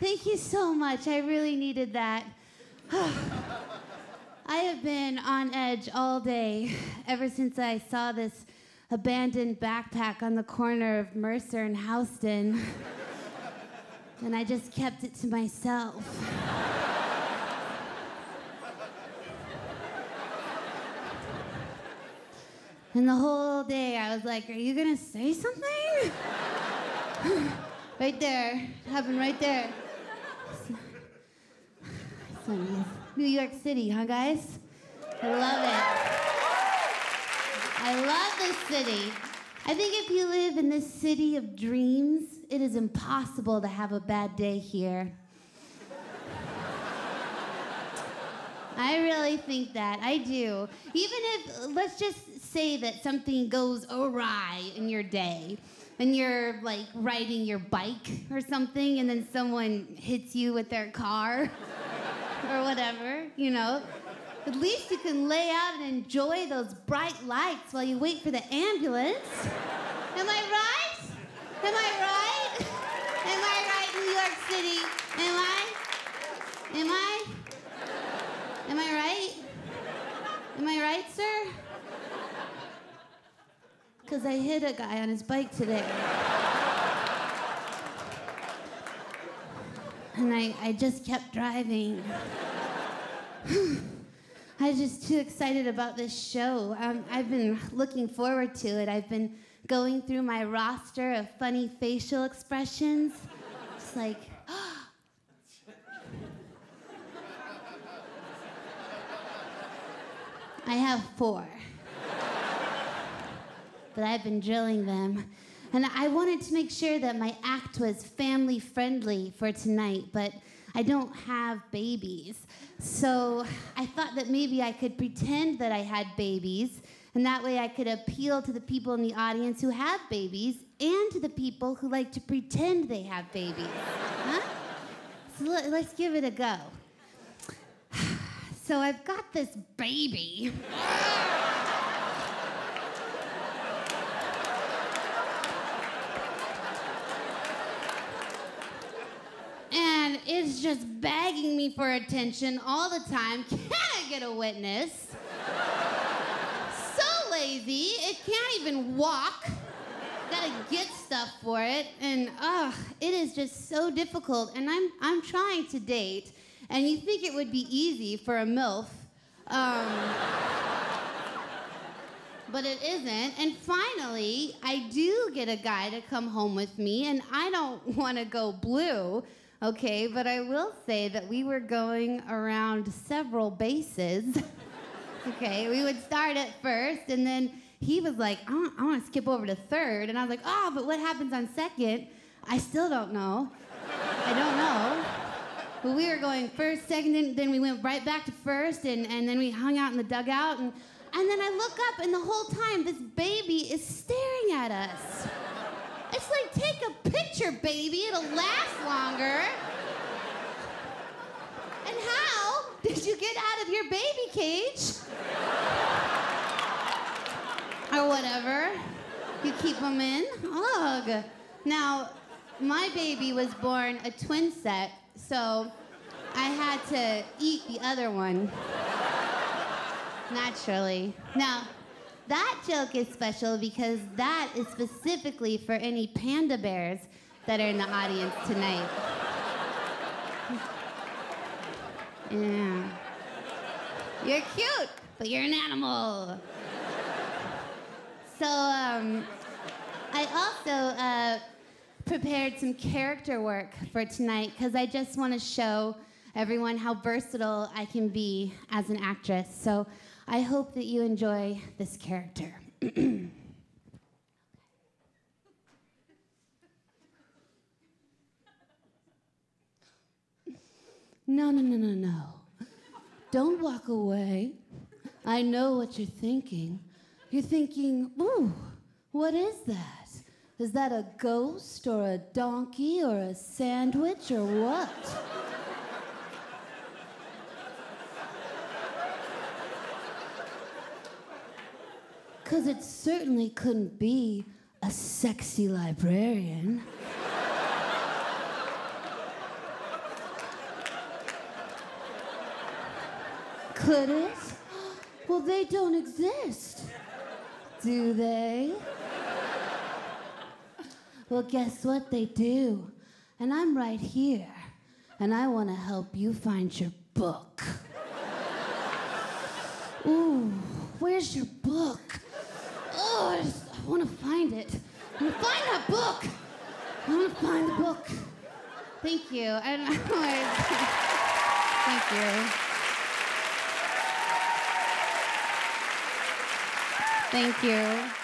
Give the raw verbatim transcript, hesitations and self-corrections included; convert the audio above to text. Thank you so much. I really needed that. I have been on edge all day ever since I saw this abandoned backpack on the corner of Mercer and Houston. And I just kept it to myself. And the whole day I was like, are you gonna say something? Right there, happened right there. New York City, huh guys? I love it. I love this city. I think if you live in this city of dreams, it is impossible to have a bad day here. I really think that, I do. Even if, let's just say that something goes awry in your day, and you're like riding your bike or something, and then someone hits you with their car or whatever, you know? At least you can lay out and enjoy those bright lights while you wait for the ambulance. Am I right? Am I right? Am I right, New York City? Am I? Am I? Am I right? Am I right, sir? Because I hit a guy on his bike today. And I, I just kept driving. I was just too excited about this show. Um, I've been looking forward to it. I've been going through my roster of funny facial expressions. Just like, oh. I have four. But I've been drilling them. And I wanted to make sure that my act was family friendly for tonight, but I don't have babies. So I thought that maybe I could pretend that I had babies, and that way I could appeal to the people in the audience who have babies and to the people who like to pretend they have babies. Huh? So let's give it a go. So I've got this baby. And it's just begging me for attention all the time. Can I get a witness? So lazy, it can't even walk. Gotta get stuff for it. And ugh, it is just so difficult. And I'm I'm trying to date. And you think it would be easy for a MILF. Um, but it isn't. And finally, I do get a guy to come home with me, and I don't wanna go blue. Okay, but I will say that we were going around several bases. Okay, we would start at first, and then he was like, I want, I want to skip over to third. And I was like, oh, but what happens on second? I still don't know. I don't know. But we were going first, second, and then we went right back to first, and, and then we hung out in the dugout. And, and then I look up, and the whole time, this baby is staring at us. It's like, take a picture, baby. It'll last longer. And how did you get out of your baby cage? Or whatever. You keep them in. Ugh. Now, my baby was born a twin set, so I had to eat the other one. Naturally. Now, that joke is special because that is specifically for any panda bears that are in the audience tonight. Yeah. You're cute, but you're an animal. So um, I also uh, prepared some character work for tonight because I just want to show everyone how versatile I can be as an actress. So I hope that you enjoy this character. No, no, no, no, no. Don't walk away. I know what you're thinking. You're thinking, ooh, what is that? Is that a ghost or a donkey or a sandwich or what? Because it certainly couldn't be a sexy librarian. Hooders? Well, they don't exist, do they? Well, guess what? They do. And I'm right here. And I want to help you find your book. Ooh, where's your book? Oh, I, just, I want to find it. I want to find that book. I want to find the book. Thank you. I don't know why. Thank you. Thank you.